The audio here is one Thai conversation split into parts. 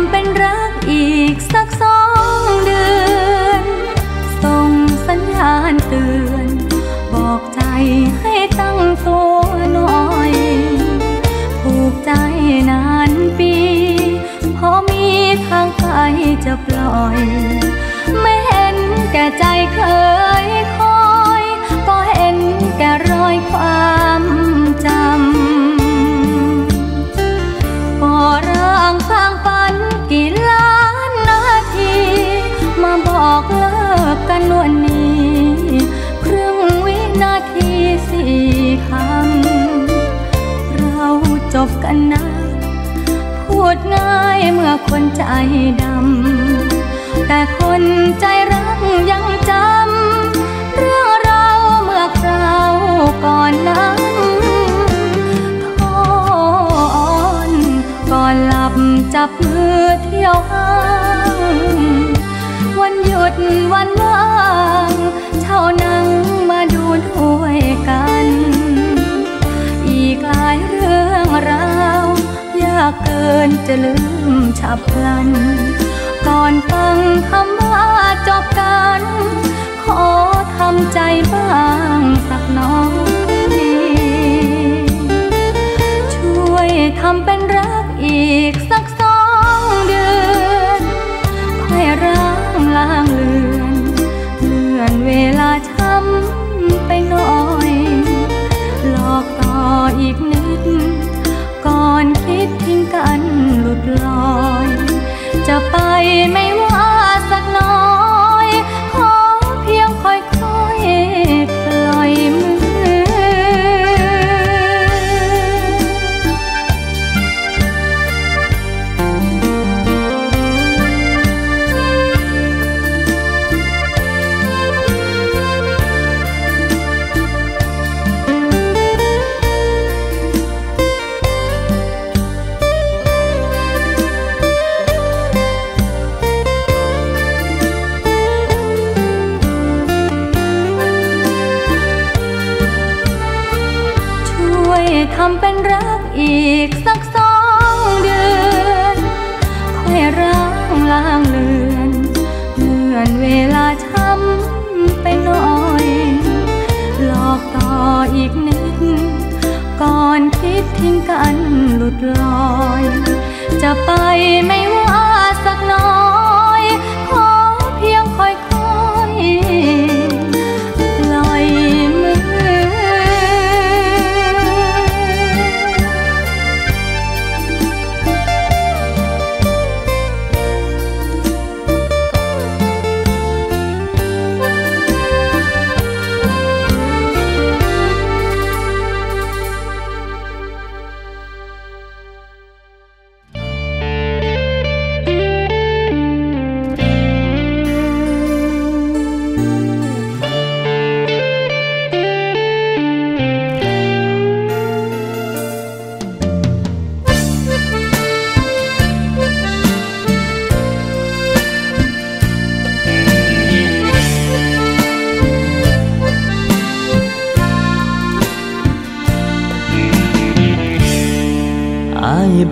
ความเป็นรักอีกสัก2 เดือนส่งสัญญาณเตือนบอกใจให้ตั้งตัวหน่อยผูกใจนานปีพอมีทางไปจะปล่อยไม่เห็นแก่ใจเคยคอยก็เห็นแก่รอยความจำก่อร่างสร้างฝันกี่ล้านนาทีมาบอกเลิกกันวันนี้ครึ่งวินาที4 คำเราจบกันนะพูดง่ายเมื่อคนใจดำแต่คนใจรักยังจำเรื่องเราเมื่อคราวก่อนนั้นทอนก่อนหลับจับมือเที่ยวห้างวันหยุดวันว่างเช่าหนังมาดูด้วยกันอีกหลายเรื่องราวยากเกินจะลืมฉับพลันก่อนฟังคำว่าจบกันขอทำใจบ้างสักน้อยช่วยทำเป็นรักอีกสัก2 เดือนค่อยร่างล้างเลื่อนเวลาช้ำไปหน่อยหลอกต่ออีกนิดก่อนคิดทิ้งกันหลุดลอยจะไปไม่ว่าสักน้อยขอเพียงค่อยๆปล่อยมือทำเป็นรักอีกสัก2 เดือนค่อยร่างล้างเลื่อนเวลาช้ำไปหน่อยหลอกต่ออีกนิดก่อนคิดทิ้งกันหลุดลอยจะไปไม่ว่าสักน้อยขอเพียงค่อยๆปล่อยมือ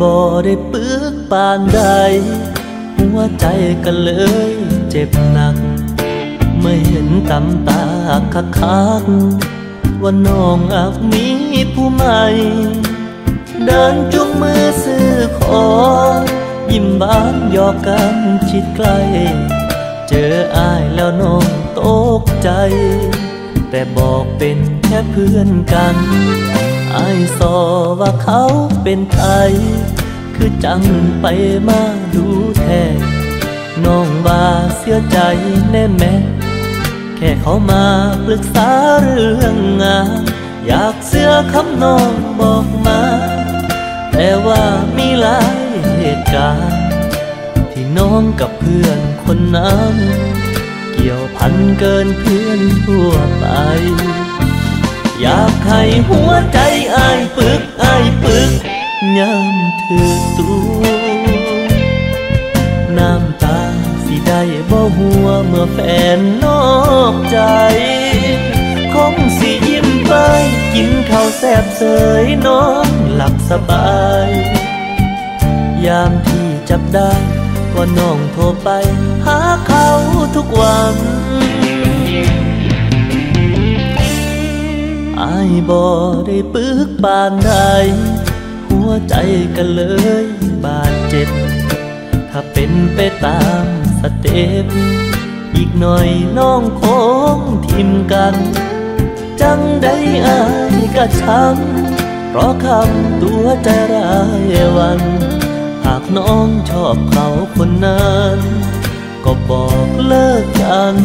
บ่ได้ปึกปานใดหัวใจก็เลยเจ็บหนักเมื่อเห็นตำตาคักๆว่าน้องอักมีผู้ใหม่เดินจุงมือซื้อของยิ้มบานหยอกกันชิดใกล้เจออ้ายแล้วน้องตกใจแต่บอกเป็นแค่เพื่อนกันไอ้สอว่าเขาเป็นใครคือจังไปมาดูแท้น้องว่าเสียใจแน่แม่แค่เขามาปรึกษาเรื่องงานอยากเสื้อคำน้องบอกมาแต่ว่ามีหลายเหตุการณ์ที่น้องกับเพื่อนคนนั้นเกี่ยวพันเกินเพื่อนทั่วไปอยากให้หัวใจอ้ายปึกย้ำเธอตู้น้ำตาสิได้บ่หัวเมื่อแฟนนอกใจคงสิยิ้มไปกินข้าวแซ่บเสยนอนหลับสบายยามที่จับได้ ก็น้องโทรไปหาเขาทุกวันอ้ายบ่ได้ปึกปานใดหัวใจก็เลยบาดเจ็บถ้าเป็นไปตามสเต็ปอีกหน่อยน้องคงทิมกันจังได้อ้ายก็ช้ำเพราะคำตัวใจร้ายวันหากน้องชอบเขาคนนั้นก็บอกเลิกกัน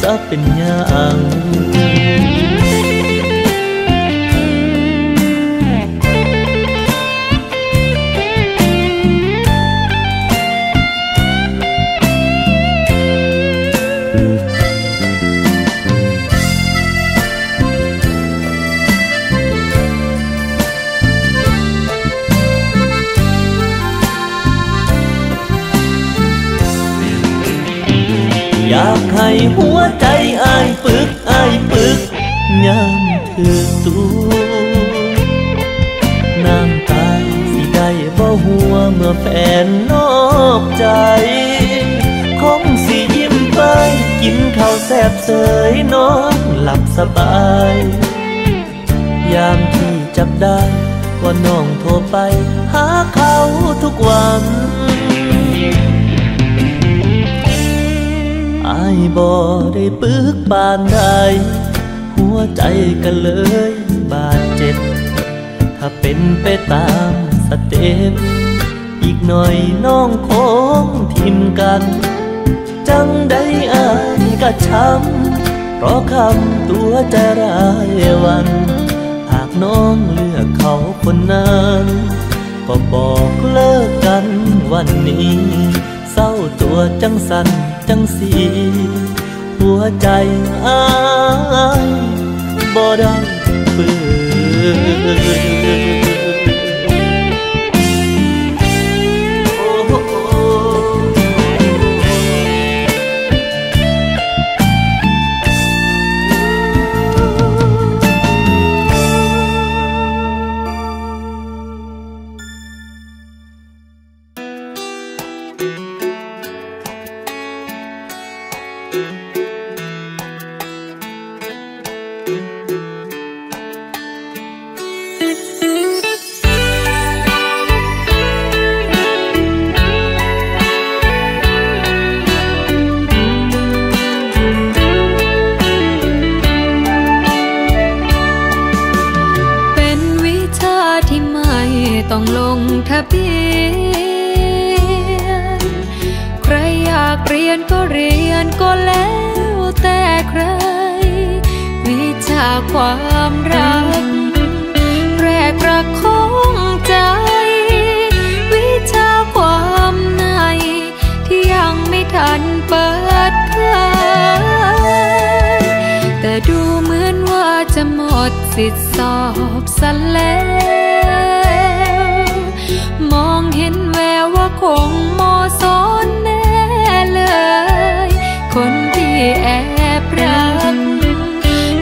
ซะเป็นอย่างอยากให้หัวใจอ้ายปึกอ้ายปึกย่ำถือตัวน้ำตาสิได้บ่หัวเมื่อแฟนนอกใจคงสิยิ้มไปกินข้าวแซ่บเสยนอนหลับสบายยามที่จับได้ก็น้องโทรไปหาเขาทุกวันอ้ายบ่ได้ปึกปานใดหัวใจก็เลยบาดเจ็บถ้าเป็นไปตามสเต็ปอีกหน่อยน้องคงทิมกันจังได้อ้ายก็ช้ำเพราะคำตัวใจร้ายวันหากน้องเลือกเขาคนนั้นก็บอกเลิกกันวันนี้เศร้าตัวจังสันจังสีหัวใจอ้ายบ่ได้ปึกต้องลงทะเบียนใครอยากเรียนก็เรียนก็แล้วแต่ใครวิชาความรักแรกรักของใจวิชาความในที่ยังไม่ทันเปิดเผยแต่ดูเหมือนว่าจะหมดสิทธิสอบซะแล้วมองเห็นแววว่าคงมอสอนแน่เลยคนที่แอบรัก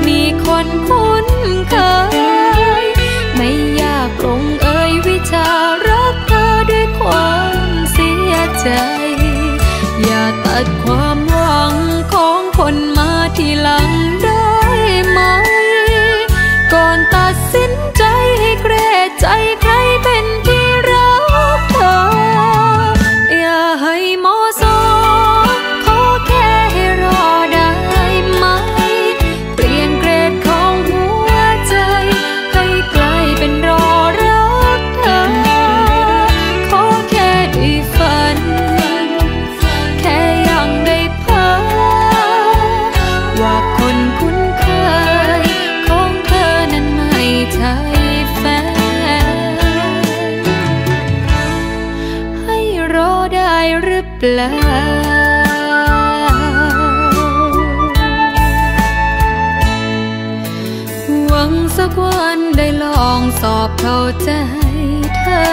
มีคนคุ้นเคยไม่อยากลงเอ่ยวิชารักเธอด้วยความเสียใจอย่าตัดความหวังของคนมาทีหลังได้ไหมก่อนตัดสินใจให้แกร่ใจใครเป็นที่รักเธออย่าให้มอสอขอแค่ให้รอได้ไหมเปลี่ยนเกรดของหัวใจให้กลายเป็นรอรักเธอขอแค่ได้ฝันแค่ยังได้เพ้อว่าคนคุ้นเคยของเธอนั้นไม่ใช่แฟนหรือเปล่าหวังสักวันได้ลองสอบเข้าใจเธอ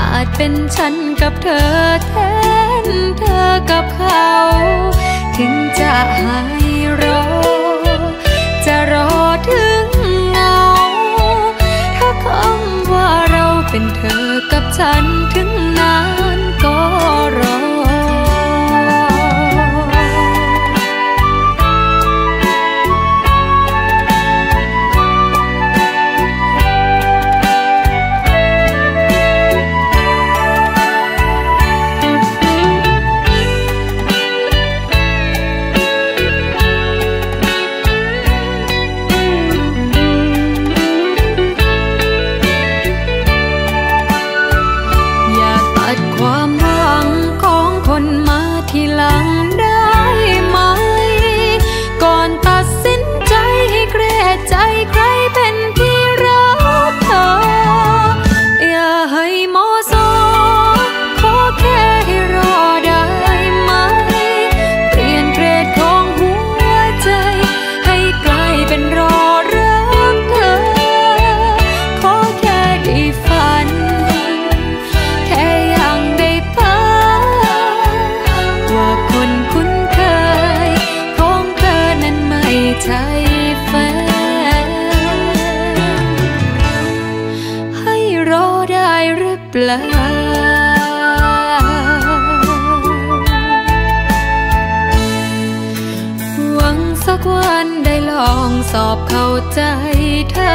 อาจเป็นฉันกับเธอแทนเธอกับเขาถึงจะให้รอจะรอถึงเงาถ้าคำว่าเราเป็นเธอกับฉันถึง ทีหลังได้ไหมก่อนตัดสินใจให้แกร่ใจใครเป็นที่รักเธออย่าให้มอสอขอแค่ให้รอได้ไหมเปลี่ยนเกรดของหัวใจให้กลายเป็นรอรักเธอขอแค่ได้ฝันแค่ยังได้พักว่าคนคุ้นเคยของเธอนั้นไม่ใช่แฟนให้รอได้หรือเปล่าสักวันได้ลองสอบเข้าใจเธอ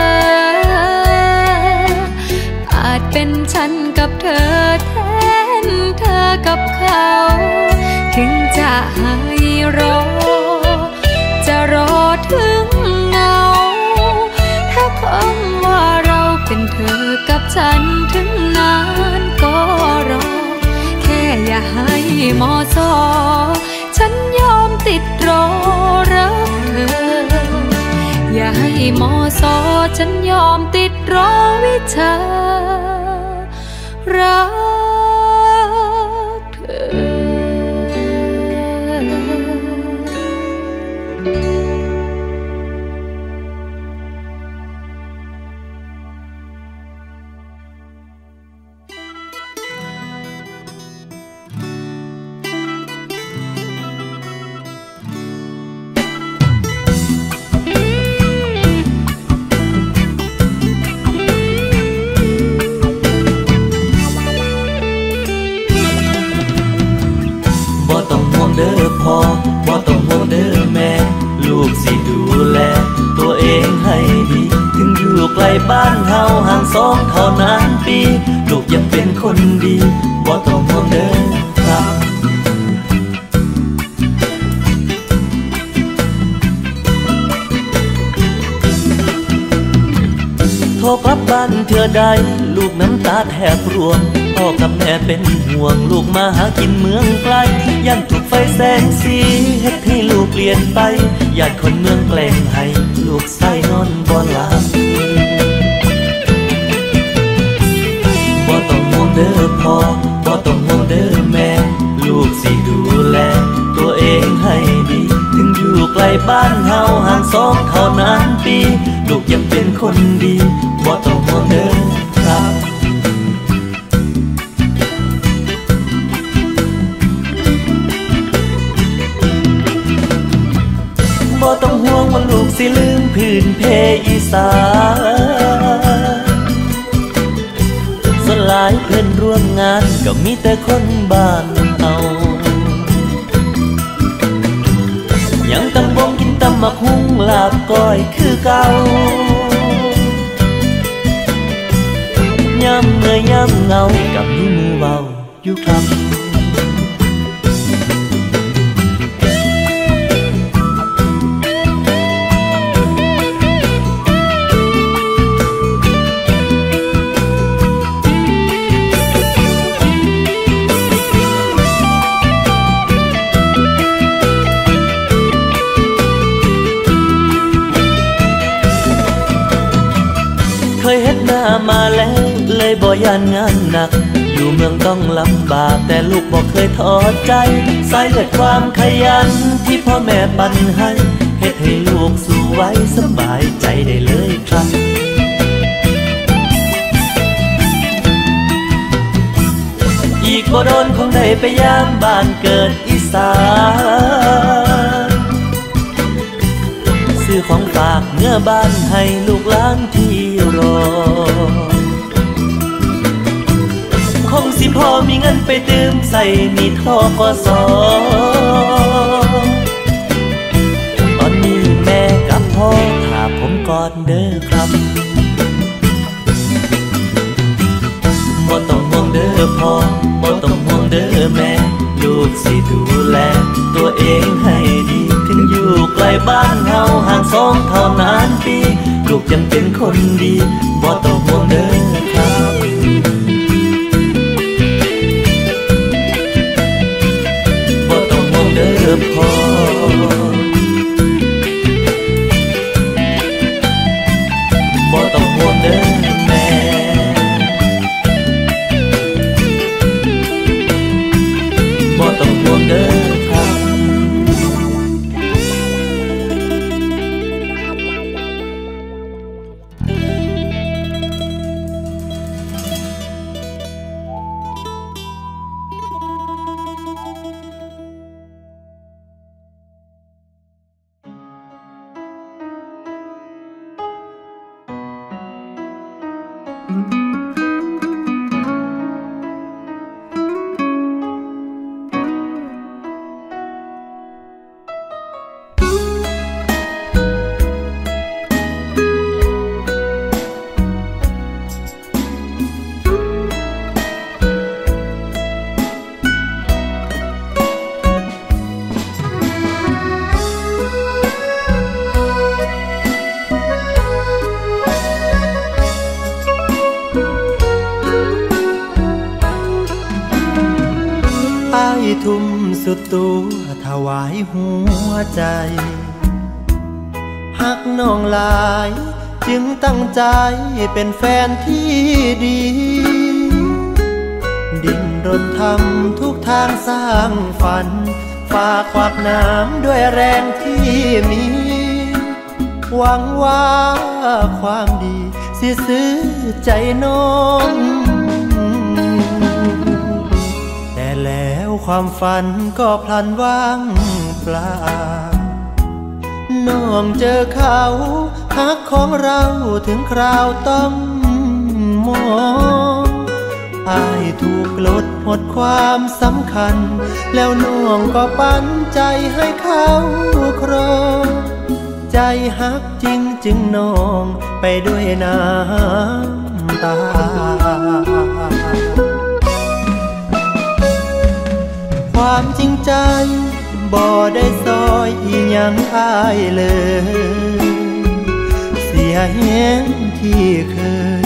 อาจเป็นฉันกับเธอแทนเธอกับเขาถึงจะให้รอจะรอถึงเงาถ้าคำว่าเราเป็นเธอกับฉันถึงนานก็รอแค่อย่าให้มอสอฉันยอมติดรอรักเธออย่าให้มอสอฉันยอมติดรอวิชารักเธอบ้านเฮาห่างสองเท่านานปีลูกยังเป็นคนดีบ่ต้องห่วงเด้อครับโทรกลับบ้านเธอใดลูกน้ำตาแทบร่วงพ่อกับแม่เป็นห่วงลูกมาหากินเมืองไกลย่านถูกไฟแสงสีเฮ็ดให้ลูกเปลี่ยนไปญาติคนเมืองแกล้งให้ลูกใส่นอนบ่หลับเด้อพ่อบ่ต้องห่วงเด้อแม่ลูกสิดูแลตัวเองให้ดีถึงอยู่ไกลบ้านเฮาห่างสองเท่านานปีลูกยังเป็นคนดีบ่ต้องห่วงเด้อครับบ่ต้องห่วงว่าลูกสิลืมพื้นเพอีสานหลายเพื่อนร่วมงานก็มีแต่คนบ้านเฮายังตำบงกินตำมักหุ้งลาบก้อยคือเก่ายามเมื่อยยามเงากับมีมือเบาอยู่ครับมาแล้วเลยบ่ยานงานหนักอยู่เมืองต้องลำบากแต่ลูกบ่เคยท้อใจสายเลือดความขยันที่พ่อแม่ปั้นให้เฮ็ดให้ลูกสู้ไว้สบายใจได้เลยครับอีกบ่โดนคงได้ไปยามบ้านเกิดอีสานซื้อของฝากเมื่อบ้านให้ลูกหลานที่รอคงสิพอมีเงินไปเติมใส่นี่ทกส.ตอนนี้แม่กับพ่อถามผมก่อนเด้อครับบ่ต้องห่วงเด้อพ่อบ่ต้องห่วงเด้อแม่ลูกสิดูแลตัวเองให้ดีถึงอยู่ไกลบ้านเฮาห่างสองเท่านานปีลูกยังเป็นคนดีบ่ต้องห่วงเด้อครับบ่ต้อง มพรบ่ต้องห่วงเด้อแม่บ่ต้องห่วงเด้อทุ่มสุดตัวถวายหัวใจหักน้องหลายจึงตั้งใจเป็นแฟนที่ดีดิ้นรนทำทุกทางสร้างฝันฝ่าขวากน้ำด้วยแรงที่มีหวังว่าความดีสิซื้อใจน้องความฝันก็พลันว่างเปล่าน้องเจอเขาฮักของเราถึงคราวต้องมองอ้ายถูกลดหดความสำคัญแล้วน้องก็ปันใจให้เขาครองใจฮักจริงจึงน้องไปด้วยน้ำตาความจริงใจบ่ได้ซอยอีหยังอ้ายเลยเสียแหงที่เคย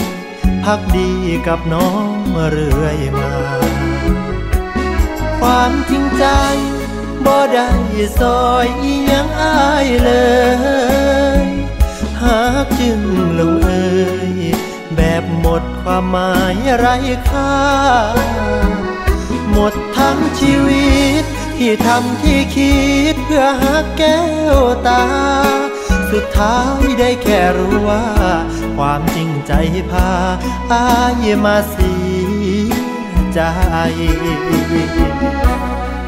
พักดีกับน้องเรื่อยมาความจริงใจบ่ได้ซอยอีหยังอ้ายเลยหากจึงลงเอ่ยแบบหมดความหมายไร้ค่าหมดทั้งชีวิตที่ทำที่คิดเพื่อหาแก้วตาสุดท้ายได้แค่รู้ว่าความจริงใจพาอ้ายมาเสียใจ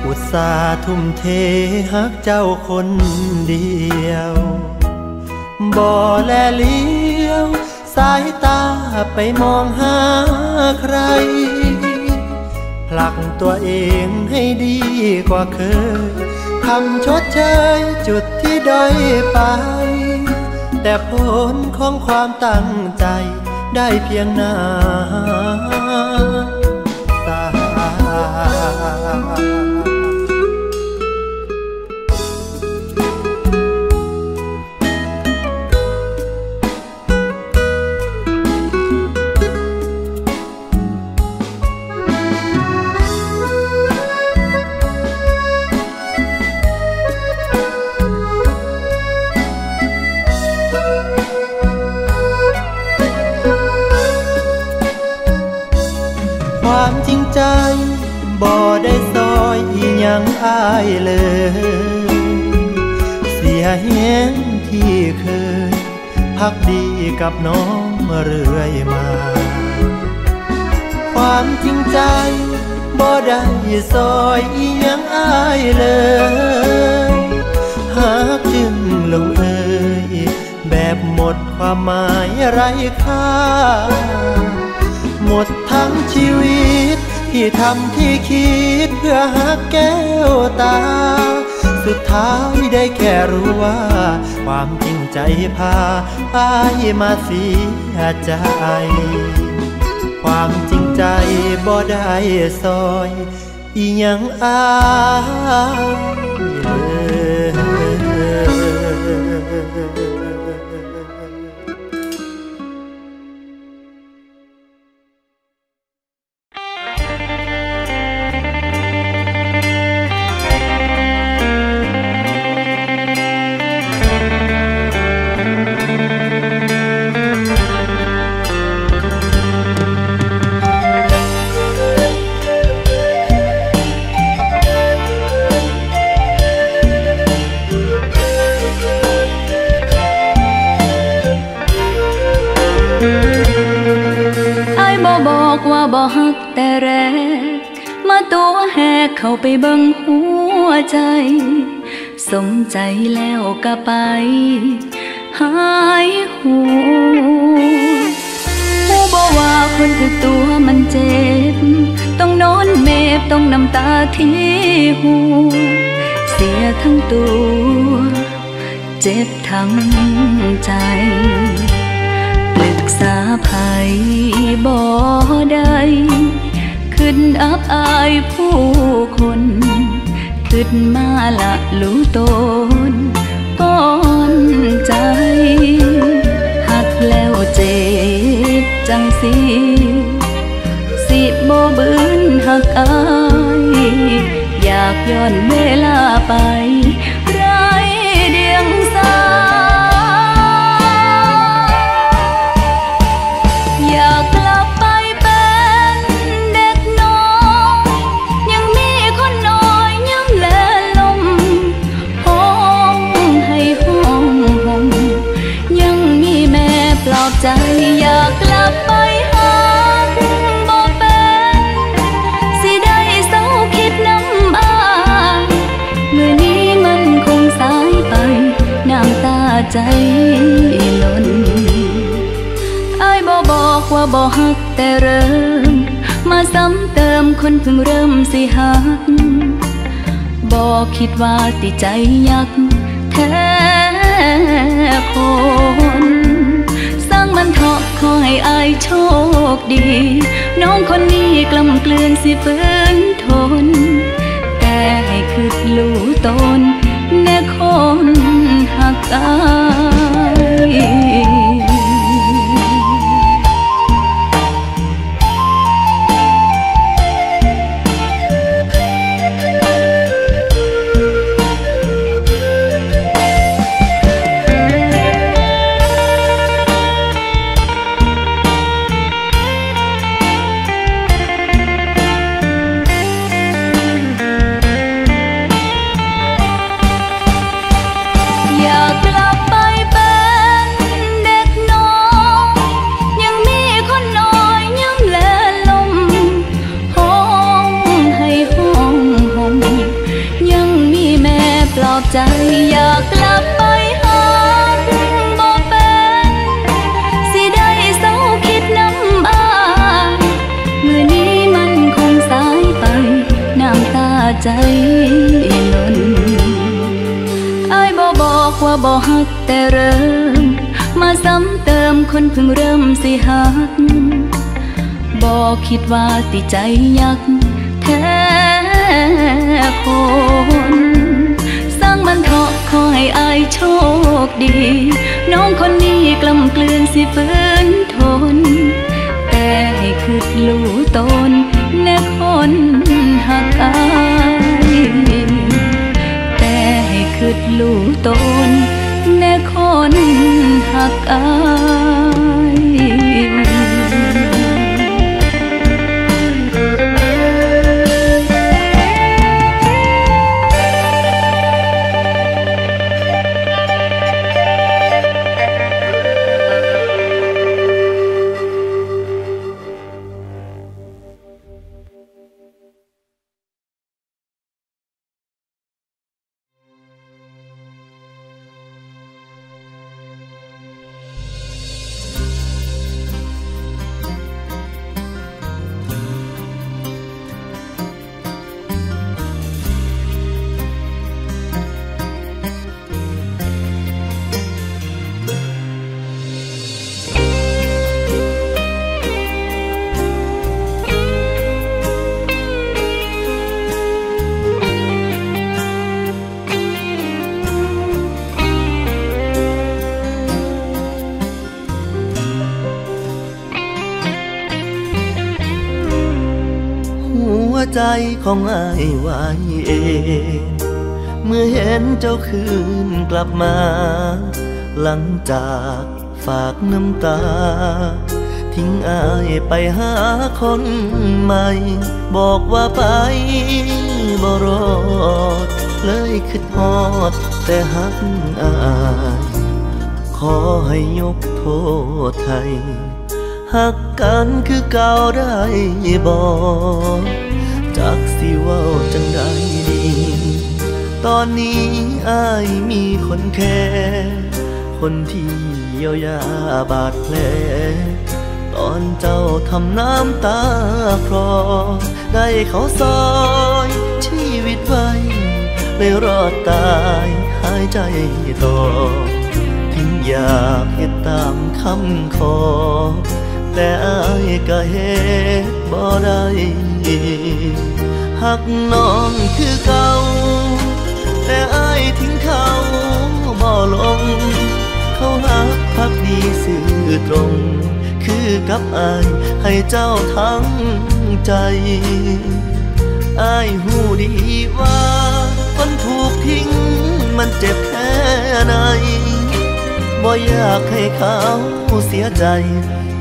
อุตส่าห์ทุ่มเทหักเจ้าคนเดียวบ่แลเลี้ยวสายตาไปมองหาใครผลักตัวเองให้ดีกว่าเคยทำชดเชยจุดที่ด้อยไปแต่ผลของความตั้งใจได้เพียงน้ำตาความจริงใจบ่ได้ซอยอีหยังอ้ายเลยเสียแหงที่เคยพักดีกับน้องเรื่อยมาความจริงใจบ่ได้ซอยอีหยังอ้ายเลยหากจึงลงเอ่ยแบบหมดความหมายไร้ค่าหมดทั้งชีวิตที่ทำที่คิดเพื่อหาแก้วตาสุดท้ายได้แค่รู้ว่าความจริงใจพาอ้ายมาเสียใจความจริงใจบ่ได้ซอยอีหยังอ้าย ากว่าบ่ฮักแต่แรกมาตัวแหกเข้าไปเบิ่งหัวใจสมใจแล้วก็ไปหายหูผู้บ่ว่าคนคือตัวมันเจ็บต้องนอนเมฟต้องน้ำตาที่หูเสียทั้งตัวเจ็บทั้งใจปรึกษาไผบ่ได้ขึ้นอับอายผู้คนขึ้นมาละรู้ตนก่อนใจหักแล้วเจ็บจังสิสิบ่บืนหักอายอยากย้อนเวลาไปไรเดียงสาอยากกลับไปเป็นเด็กน้อยยังมีคนน้อยย้ำแลลมห้องให้ห้องห่มยังมีแม่ปลอบใจอยากกลับไปใจล้นไอ้บ่บอกว่าบ่ฮักแต่เริ่มมาซ้ำเติมคนเพิ่งเริ่มสิฮักบ่คิดว่าติใจยักแท้คนสร้างมันเถาะขอให้อายโชคดีน้องคนนี้กลำกลืนสิฝืนทนแต่ให้คืดรู้ตนแน่คนหักอายใจอยากกลับไปหาบ่เป็นสิได้เศร้าคิดน้ำบ้างเมื่อนี้มันคงสายไปน้ำตาใจล้นไอ้บ่บอกว่าบ่ฮักแต่เริ่มมาซ้ำเติมคนเพิ่งเริ่มสิฮักบ่คิดว่าติใจยักแท้คนมันเถาะขอให้อายโชคดีน้องคนนี้กลำกลืนสิฝืนทนแต่ให้คืดรู้ตนแน่คนหักอายแต่ให้คืดรู้ตนแน่คนหักอายใจของอายไว้เองเมื่อเห็นเจ้าคืนกลับมาหลังจากฝากน้ำตาทิ้งอายไปหาคนใหม่บอกว่าไปบ่รอดเลยคิดฮอดแต่หักอายขอให้ยกโทษให้ หักกันคือเก่าได้บอกจากสิเว้าจังใดดีตอนนี้อ้ายมีคนแค่คนที่เยียวยาบาดแผลตอนเจ้าทำน้ำตาคลอได้เขาซอยชีวิตไว้ไม่รอดตายหายใจต่อทิ้งอยากเฮ็ดตามคำขอแต่อ้ายก็เฮ็ดบ่ได้หักน้องคือเก่าแต่อ้ายทิ้งเขาบ่ลงเขาหักพักดีซื่อตรงคือกับอ้ายให้เจ้าทั้งใจอ้ายหูดีว่าคนถูกทิ้งมันเจ็บแค่ไหนบ่อยากให้เขาเสียใจ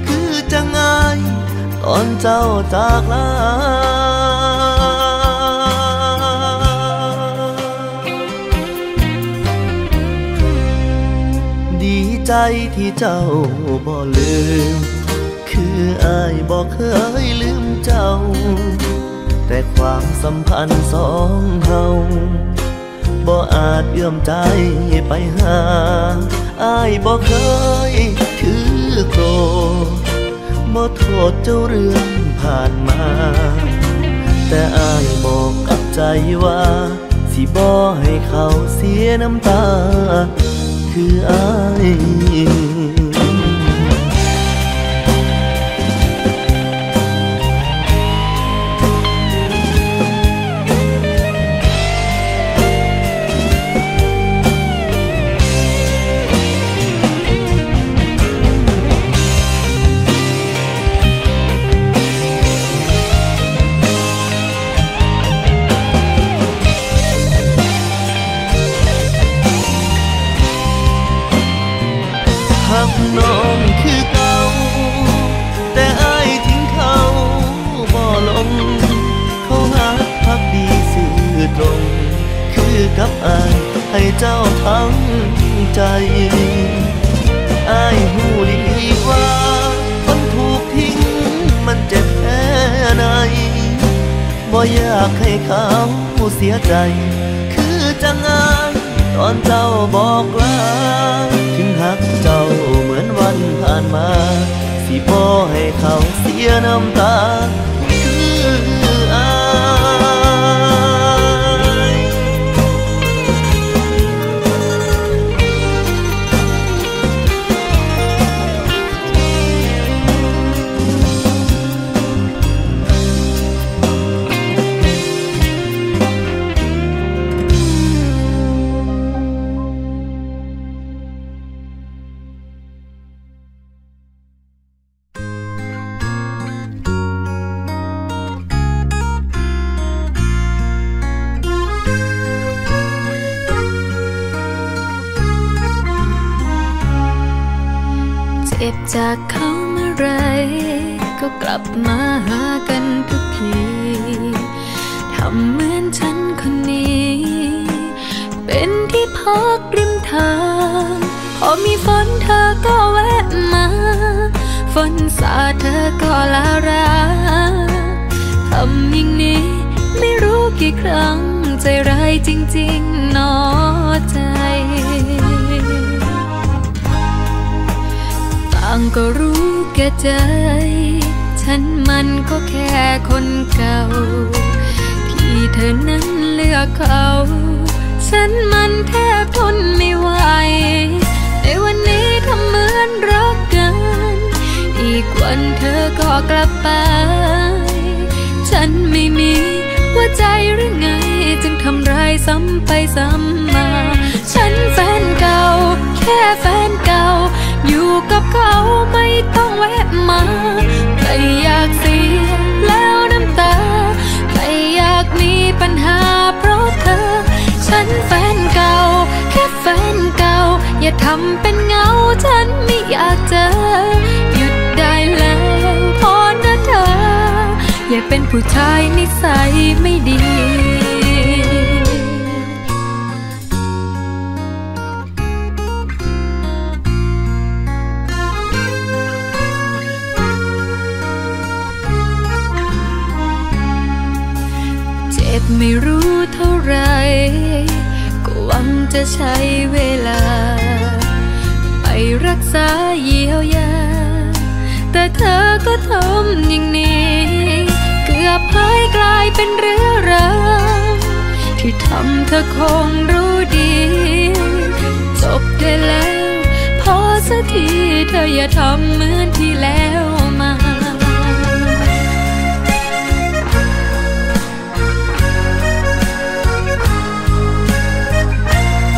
คือจังไงตอนเจ้าจากลาดีใจที่เจ้าบ่ลืมคืออ้ายบ่เคยลืมเจ้าแต่ความสัมพันธ์สองเฮาบ่อาจเอื้อมใจไปหาอ้ายบ่เคยถือโกรธบ่โทษเจ้าเรื่องผ่านมาแต่อ้ายบอกกับใจว่าสิบ่ให้เขาเสียน้ำตาคืออ้ายน้องคือเก่าแต่อ้ายทิ้งเขาบ่ลงเขาหักพักดีซื่อตรงคือกับอ้ายให้เจ้าทั้งใจอ้ายหูดีว่าคนถูกทิ้งมันเจ็บแค่ไหนบ่อยากให้เขาเสียใจคือจังไงตอนเจ้าบอกลาถึงหักเจ้าเหมือนวันผ่านมาสิบ่ให้เขาเสียน้ำตาคืออ้ายเจ็บจากเขาเมื่อไรก็กลับมาหากันทุกทีทำเหมือนฉันคนนี้เป็นที่พักริมทางพอมีฝนเธอก็แวะมาฝนสาดเธอก็ลาราทำอย่างนี้ไม่รู้กี่ครั้งใจร้ายจริงๆหนอใจอังก็รู้แก่ใจฉันมันก็แค่คนเก่าที่เธอนั้นเลือกเขาฉันมันแทบทนไม่ไหวในวันนี้ทำเหมือนรักกันอีกวันเธอก็กลับไปฉันไม่มีหัวใจหรือไงจึงทำร้ายซ้ำไปซ้ำมาฉันแฟนเก่าแค่แฟนเก่าอยู่กับเขาไม่ต้องแวะมาใครอยากเสียแล้วน้ำตาใครอยากมีปัญหาเพราะเธอฉันแฟนเก่าแค่แฟนเก่าอย่าทำเป็นเงาฉันไม่อยากเจอหยุดได้แล้วพอนะเธออย่าเป็นผู้ชายนิสัยไม่ดี จะใช้เวลาไปรักษาเยียวยาแต่เธอก็ทำอย่างนี้เกือบหายกลายเป็นเรื่องราวที่ทำเธอคงรู้ดีจบได้แล้วพอสักทีเธออย่าทำเหมือนที่แล้วมา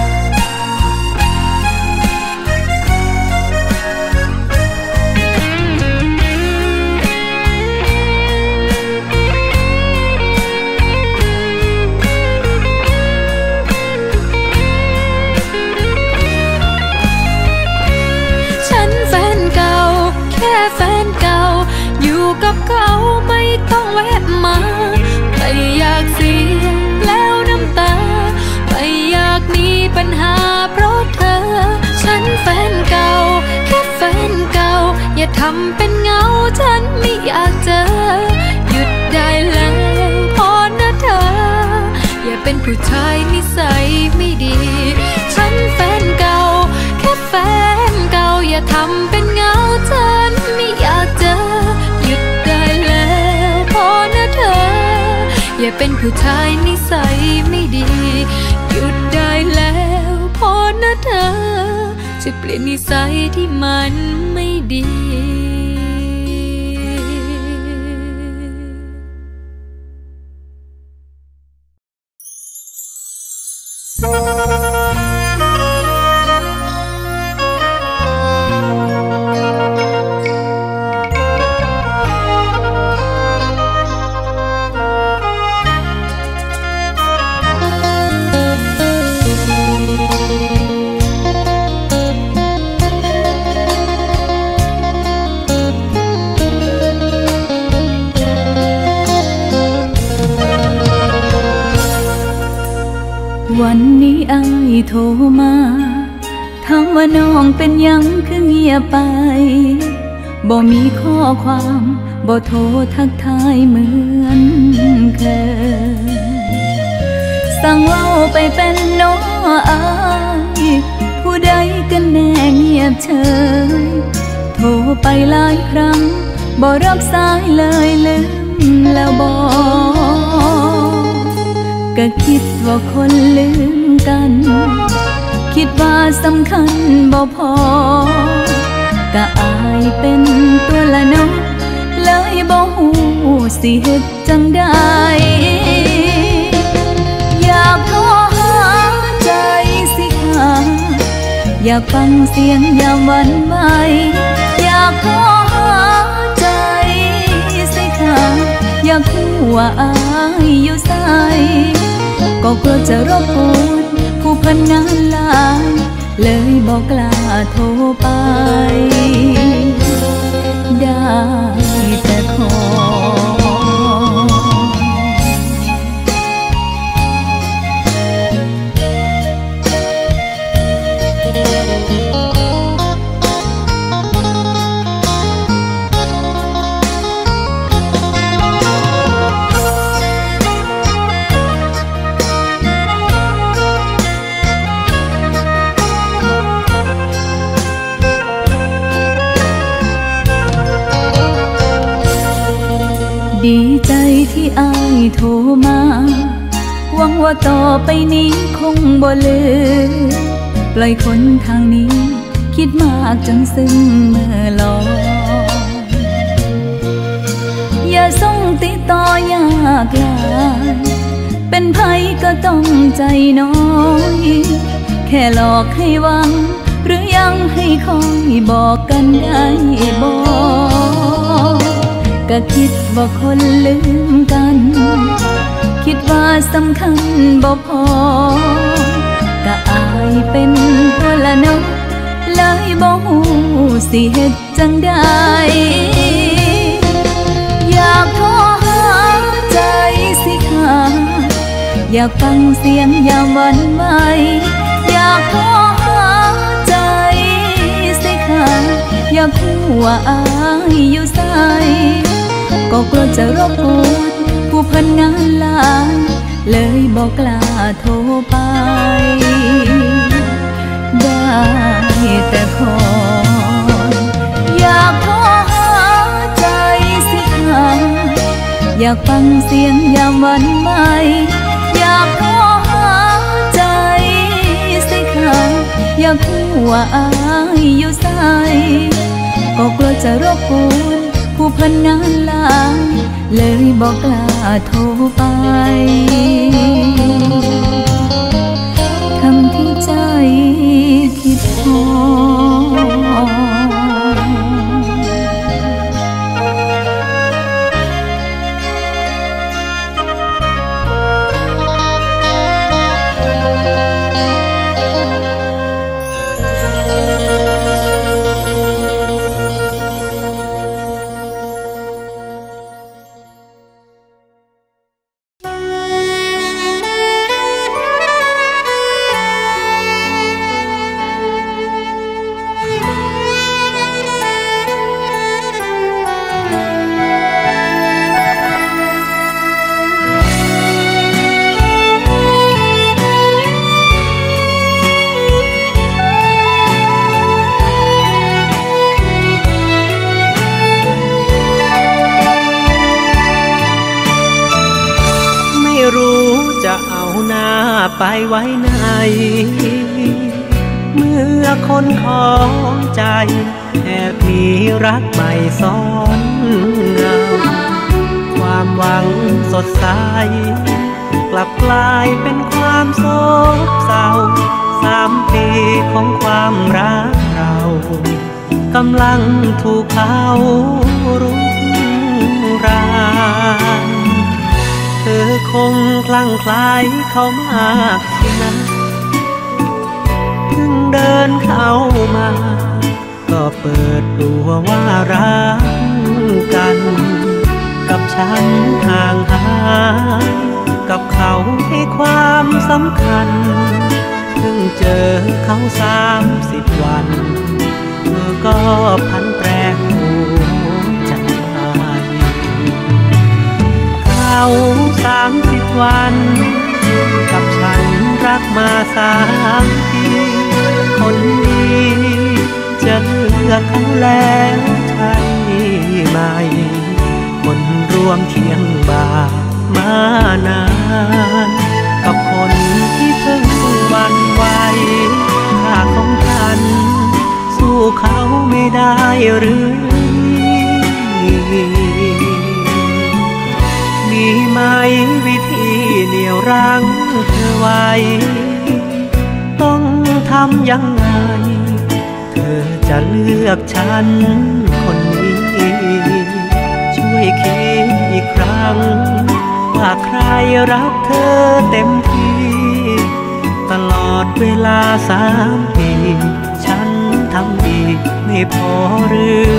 เขาไม่ต้องแวะมาไม่อยากเสียแล้วน้ำตาไม่อยากมีปัญหาเพราะเธอฉันแฟนเก่าแค่แฟนเก่าอย่าทำเป็นเงาฉันไม่อยากเจอหยุดได้แล้วพอนะเธออย่าเป็นผู้ชายนิสัยไม่ดีฉันแฟนเก่าแค่แฟนเก่าอย่าทำเป็นเงาฉันไม่อยากเจออย่าเป็นผู้ชายนิสัยไม่ดีหยุดได้แล้วพอนะเธอจะเปลี่ยนนิสัยที่มันไม่ดีวันนี้ไอ้โทรมาถามว่าน้องเป็นยังคือเงียบไปบ่มีข้อความบ่โทรทักทายเหมือนเคยสั่งเล่าไปเป็นน้ออายผู้ใดกันแน่เงียบเฉยโทรไปหลายครั้งบ่รับสายเลยลืมแล้วบอกก็คิดว่าคนลืมกันคิดว่าสำคัญบ่พอก็อายเป็นตัวละน้องเลยบ่ฮู้สิเฮ็ดจังใดอยากโทรหาใจสิค่ะอยากฟังเสียงยามวันใหม่อยากโทรหาใจสิค่ะอยากฮู้ว่าอายอยู่ไสก็กลัวจะรบกวนผู้พันงานหลายเลยบอกกล้าโทรไปได้แต่ขอดีใจที่อายโทรมาหวังว่าต่อไปนี้คงบ่ลืมปล่อยคนทางนี้คิดมากจนซึ้งเมื่อลองอย่าส่งติดต่อยากหลายเป็นไผก็ต้องใจน้อยแค่หลอกให้หวังหรือยังให้คอยบอกกันได้บอกก็คิดว่าคนลืมกันคิดว่าสำคัญบ่พอก็อายเป็นตัวละน้องเลยบ่ฮู้สิเฮ็ดจังใดอยากโทรหาใจสิค่ะอยากฟังเสียงยามวันใหม่อยากโทรหาใจสิค่ะอยากฮู้ว่าอายอยู่ไสก็กลัวจะรบกวนผู้พันงานหลายเลยบอกกล้าโทรไป ากฟังเสียงยามวันใหม่อยากขอหาใจสิค่ะอยากคู่ว่าอายอยู่ใสก็กลัวจะรบกวนผู้พันนานลาเลยบอกกล้าโทรไปคำที่ใจคิดพอไปไว้ไหนเมื่อคนของใจแอบมีรักใหม่ซ้อนเงาความหวังสดใสกลับกลายเป็นความโศกเศร้า3 ปีของความรักเรากำลังถูกเขารุกรานเธอคงคลั่งไคล้เขามากสินะถึงเดินเข้ามาก็เปิดตัวว่ารักกันกับฉันห่างหายกับเขาให้ความสำคัญเพิ่งเจอเขา30 วันเธอก็พันแปรเรา30 วันกับฉันรักมา3 ปีคนดีจะเลือกเขาแล้วใช่ไหมคนร่วมเคียงบ่ามานานกับคนที่เพิ่งวันไวค่าของฉันสู้เขาไม่ได้หรือมีไหมวิธีเหนี่ยวรั้งเธอไว้ต้องทำยังไงเธอจะเลือกฉันคนนี้ช่วยคิดอีกครั้งว่าใครรักเธอเต็มที่ตลอดเวลา3 ปีฉันทำดีไม่พอหรือ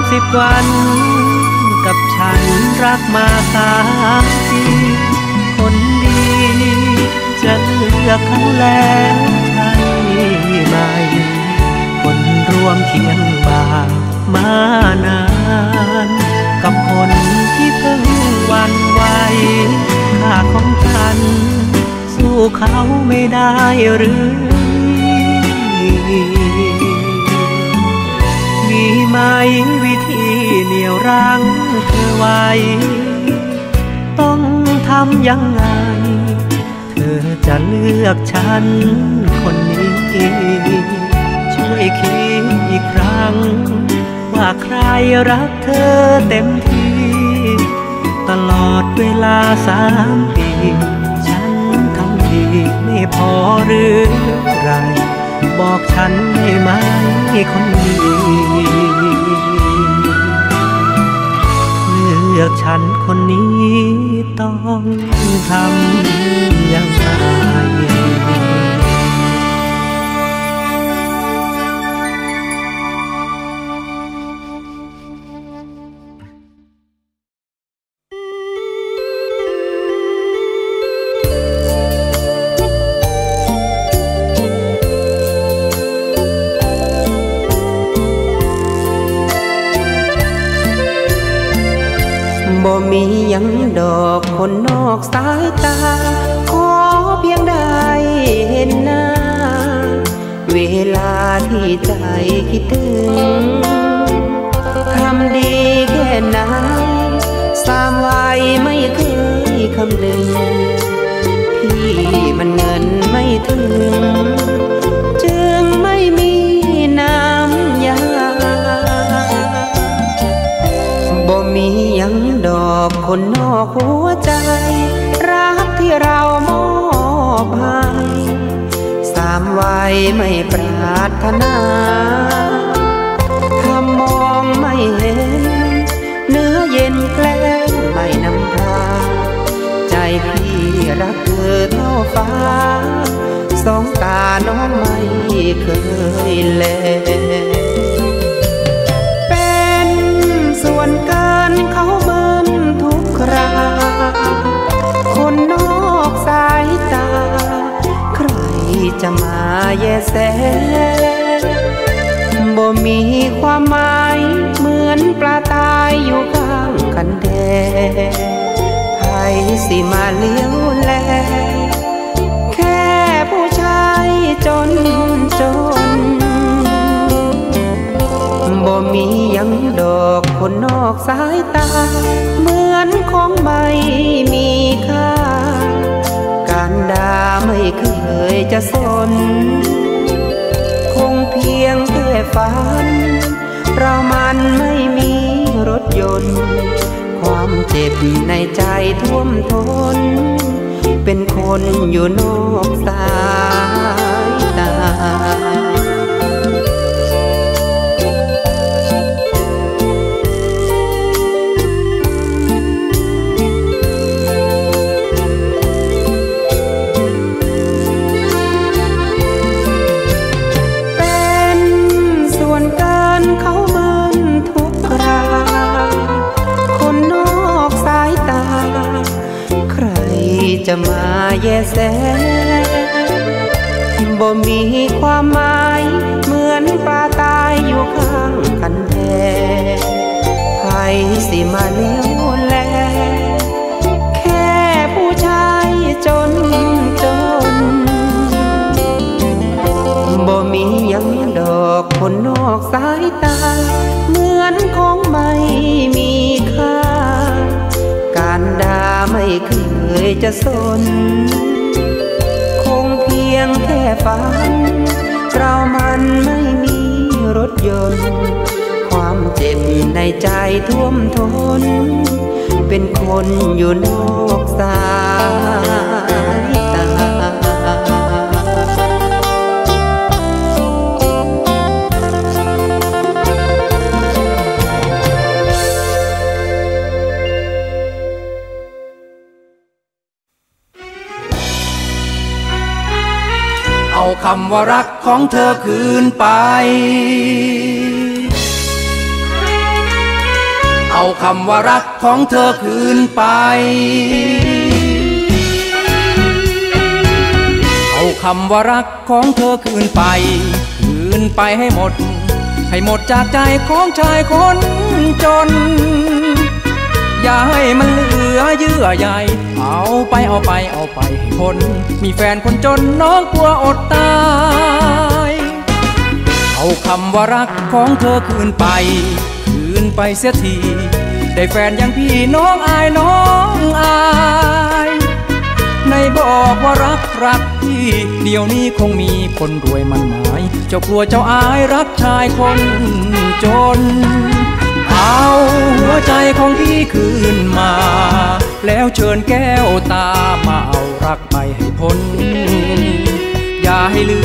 30 วันกับฉันรักมา3 ปีคนดีจะเลือกเขาแล้วใช่ไหมคนร่วมเคียงบ่ามานานกับคนที่เพิ่งวันไวค่าของฉันสู้เขาไม่ได้หรือมีไหมวิธีเหนี่ยวรั้งเธอไว้ต้องทำยังไงเธอจะเลือกฉันคนนี้ช่วยคิดอีกครั้งว่าใครรักเธอเต็มที่ตลอดเวลา3 ปีฉันทำดีไม่พอหรือไรบอกฉันได้ไหมคนดีเลือกฉันคนนี้ต้องทำอย่างไร มียังดอกคนนอกสายตาขอเพียงได้เห็นหน้าเวลาที่ใจคิดถึงคำดีแค่นั้นสามวัยไม่เคยคำนึงพี่มันเงินไม่ถึงจึงไม่มีน้ำยาบ่มียังดอกคนนอกหัวใจรักที่เรามอบให้สามวัยไม่ปรารถนาถ้ามองไม่เห็นเนื้อเย็นแกล้งไม่นำพาใจพี่รักเธอเท่าฟ้าสองตาน้องไม่เคยแลเป็นส่วนเกินเขาเบิ้นทุกคราคนนอกสายตาใครจะมาแย่แสบ่มีความหมายเหมือนปลาตายอยู่ข้างคันแดใครสิมาเลี้ยวแลแค่ผู้ชายจนบ่มียังดอกคนนอกสายตาเหมือนของไม่มีค่าการด่าไม่เคยจะสนคงเพียงแค่ฝันเรามันไม่มีรถยนต์ความเจ็บในใจท่วมท้นเป็นคนอยู่นอกสายตาจะมาแย่แสบ่มีความหมายเหมือนปลาตายอยู่ข้างคันแดใครสิมาเลี้ยวแลแค่ผู้ชายจนบ่มียังดอกคนนอกสายตาเหมือนของไม่มีค่าการด่าไม่เคยจะสนคงเพียงแค่ฝันเรามันไม่มีรถยนต์ความเจ็บในใจท่วมท้นเป็นคนอยู่นอกสายตาคำว่ารักของเธอคืนไปเอาคำว่ารักของเธอคืนไปเอาคำว่ารักของเธอคืนไปคืนไปให้หมดจากใจของชายคนจนอย่าให้มันเหลือเยื่อใยเอาไปให้พ้นมีแฟนคนจนน้องกลัวอดตายเอาคำว่ารักของเธอคืนไปเสียทีได้แฟนอย่างพี่น้องอายในบอกว่ารักพี่เดี๋ยวนี้คงมีคนรวยมันหมายเจ้ากลัวเจ้าอายรักชายคนจนเอาหัวใจของพี่คืนมาแล้วเชิญแก้วตามาเอารักไปให้พ้นอย่าให้เหลื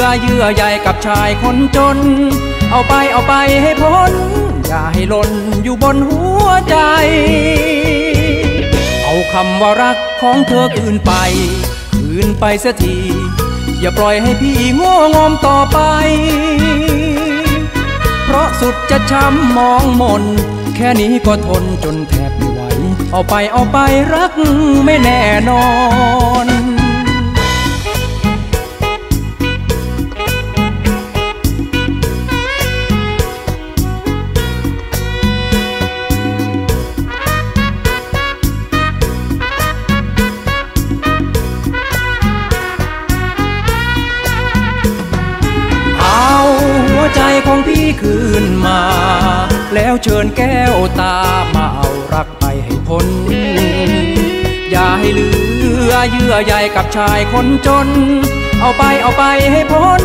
อเยื่อใยกับชายคนจนเอาไปให้พ้นอย่าให้หล่นอยู่บนหัวใจเอาคำว่ารักของเธอคืนไปเสียทีอย่าปล่อยให้พี่ง่วงงอมต่อไปเพราะสุดจะช้ำมองมนแค่นี้ก็ทนจนแทบไม่ไหวเอาไปรักไม่แน่นอน คืนมาแล้วเชิญแก้วตามาเอารักไปให้พ้นอย่าให้เหลือเยื่อใยกับชายคนจนเอาไปให้พ้น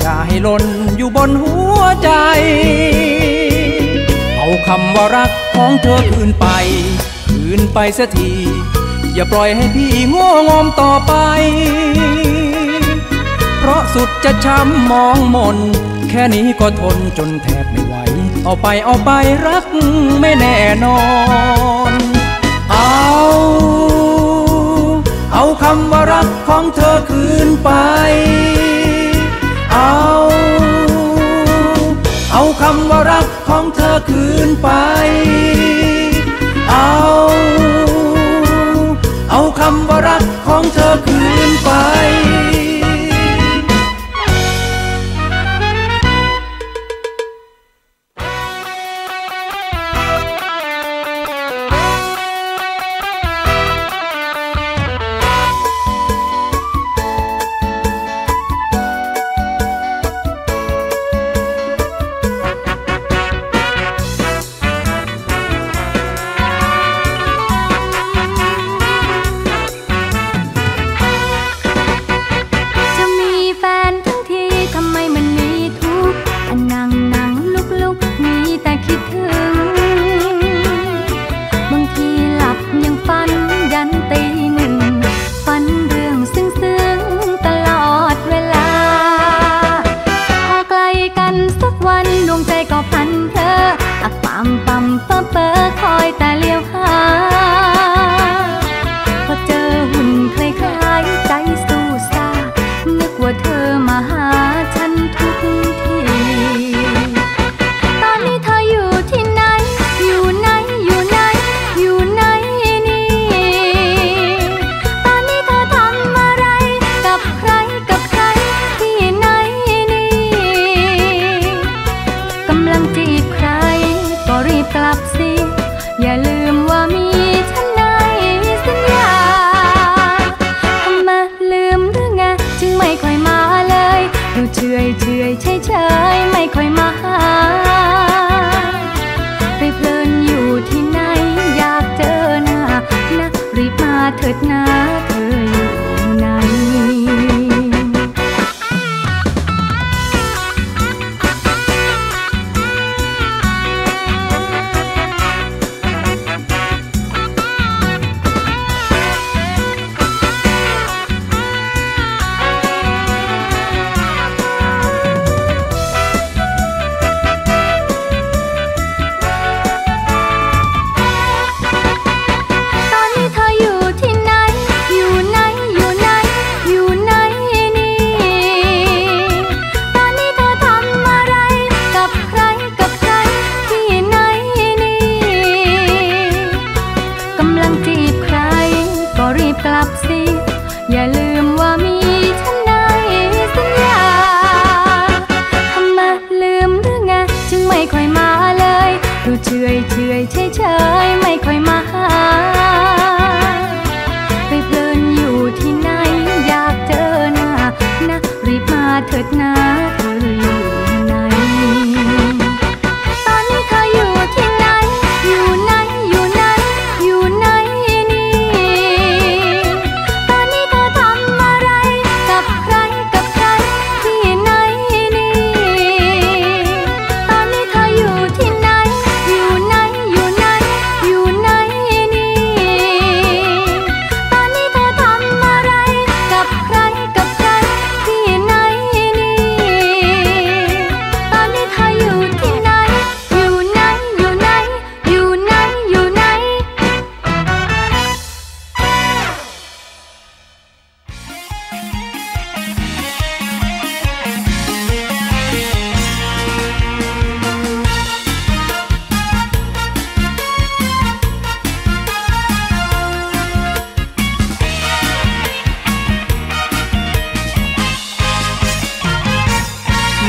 อย่าให้หล่นอยู่บนหัวใจเอาคำว่ารักของเธอคืนไปเสียทีอย่าปล่อยให้พี่โง่งอมต่อไปเพราะสุดจะช้ำมองมนแค่นี้ก็ทนจนแทบไม่ไหวเอาไปรักไม่แน่นอนเอาคำว่ารักของเธอคืนไปเอาคำว่ารักของเธอคืนไปเอาคำว่ารักของเธอคืนไป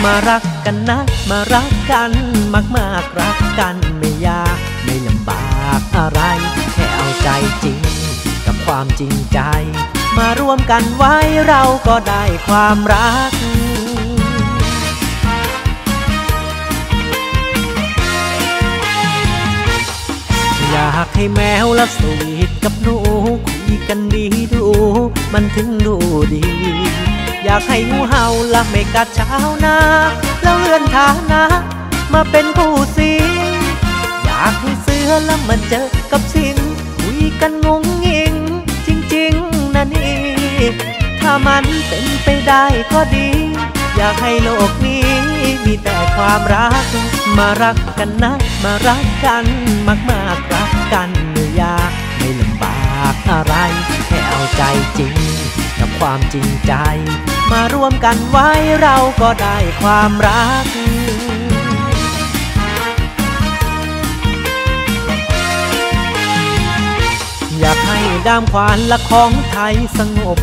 มารักกันนะมารักกันมากๆรักกันไม่ยากไม่ลำบากอะไรแค่เอาใจจริงกับความจริงใจมาร่วมกันไว้เราก็ได้ความรัก ากให้แมวและสวีทกับหนูคุยกันดีดูมันถึงดูดีอยากให้งูเห่าละเมฆกัดเช้านาแล้วเลื่อนฐานะมาเป็นคู่สีอยากให้เสือละมันเจอกับสิงคุยกันงงงิงจริงๆนะนี่ถ้ามันเป็นไปได้ก็ดีอยากให้โลกนี้มีแต่ความรักมารักกันนะมารักกันมากๆรักกันอย่าไม่ลำบากอะไรแค่เอาใจจริงกับความจริงใจมาร่วมกันไว้เราก็ได้ความรักอยากให้ดามขวานและของไทยสงบ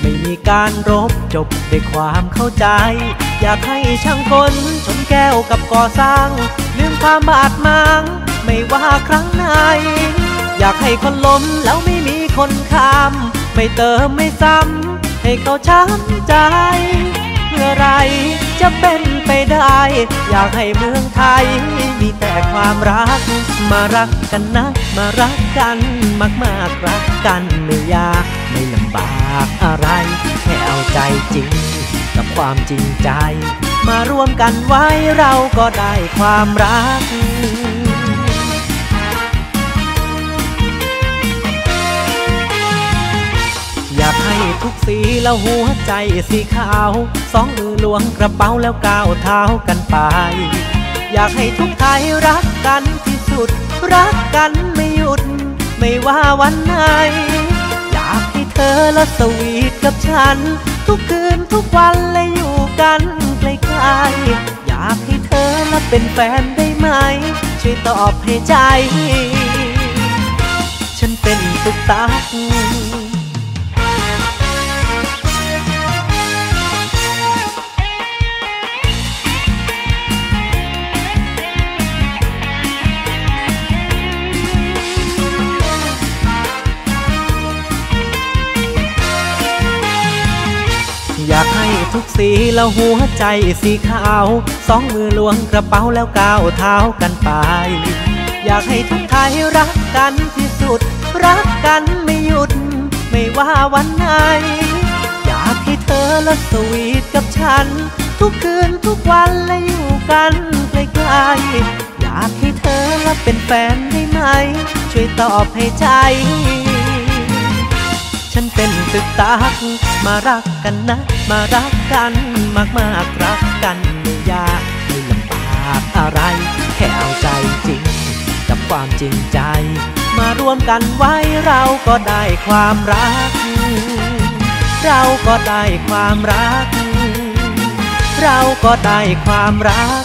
ไม่มีการรบจบด้วยความเข้าใจอยากให้ช่างคนชนแก้วกับก่อสร้างลืมความบาดหมางไม่ว่าครั้งไหนอยากให้คนล้มแล้วไม่มีคนข้ามไม่เติมไม่ซ้ำให้เขาช้ำใจเมื่อไรจะเป็นไปได้อยากให้เมืองไทยมีแต่ความรักมารักกันนะมารักกันมากๆรักกันไม่ยากไม่ลำบากอะไรแค่เอาใจจริงกับความจริงใจมาร่วมกันไว้เราก็ได้ความรักอยากให้ทุกสีแล้วหัวใจสีขาวสองมือล้วงกระเป๋าแล้วก้าวเท้ากันไปอยากให้ทุกไทยรักกันที่สุดรักกันไม่หยุดไม่ว่าวันไหนอยากให้เธอละสวีทกับฉันทุกคืนทุกวันและอยู่กันใกล้ๆอยากให้เธอและเป็นแฟนได้ไหมช่วยตอบให้ใจฉันเป็นตุ๊กตาอยากให้ทุกสีแล้วหัวใจสีขาวสองมือล้วงกระเป๋าแล้วก้าวเท้ากันไปอยากให้ทุกไทยรักกันที่สุดรักกันไม่หยุดไม่ว่าวันไหนอยากให้เธอและสวีทกับฉันทุกคืนทุกวันและอยู่กันใกล้ๆอยากให้เธอและเป็นแฟนได้ไหมช่วยตอบให้ใจฉันเป็นตุ๊กตามารักกันนะมารักกันมากๆรักกันไม่ยากไม่ลำบากอะไรแค่เอาใจจริงกับความจริงใจมาร่วมกันไว้เราก็ได้ความรักเราก็ได้ความรักเราก็ได้ความรัก